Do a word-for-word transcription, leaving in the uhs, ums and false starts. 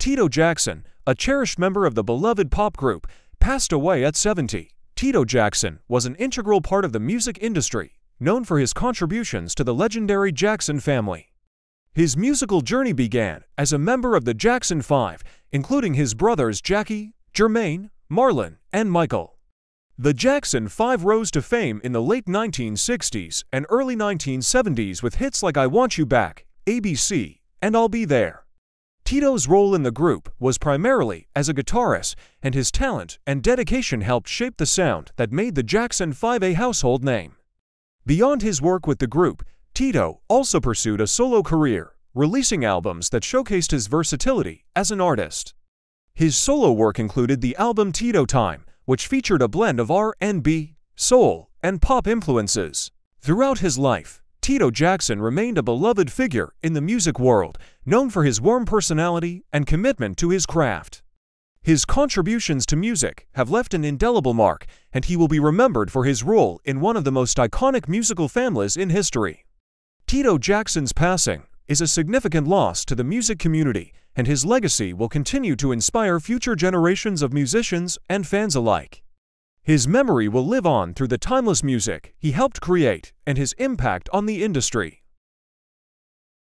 Tito Jackson, a cherished member of the beloved pop group, passed away at seventy. Tito Jackson was an integral part of the music industry, known for his contributions to the legendary Jackson family. His musical journey began as a member of the Jackson five, including his brothers Jackie, Jermaine, Marlon, and Michael. The Jackson five rose to fame in the late nineteen sixties and early nineteen seventies with hits like I Want You Back, A B C, and I'll Be There. Tito's role in the group was primarily as a guitarist, and his talent and dedication helped shape the sound that made the Jackson five a household name. Beyond his work with the group, Tito also pursued a solo career, releasing albums that showcased his versatility as an artist. His solo work included the album Tito Time, which featured a blend of R and B, soul, and pop influences. Throughout his life, Tito Jackson remained a beloved figure in the music world, known for his warm personality and commitment to his craft. His contributions to music have left an indelible mark, and he will be remembered for his role in one of the most iconic musical families in history. Tito Jackson's passing is a significant loss to the music community, and his legacy will continue to inspire future generations of musicians and fans alike. His memory will live on through the timeless music he helped create and his impact on the industry.